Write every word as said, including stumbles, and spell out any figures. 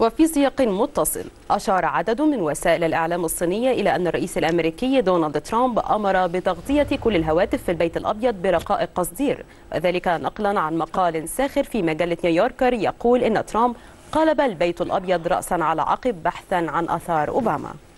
وفي سياق متصل، أشار عدد من وسائل الإعلام الصينية إلى أن الرئيس الأمريكي دونالد ترامب أمر بتغطية كل الهواتف في البيت الأبيض برقائق قصدير، وذلك نقلا عن مقال ساخر في مجلة نيويوركر يقول إن ترامب قلب البيت الأبيض رأسا على عقب بحثا عن آثار أوباما.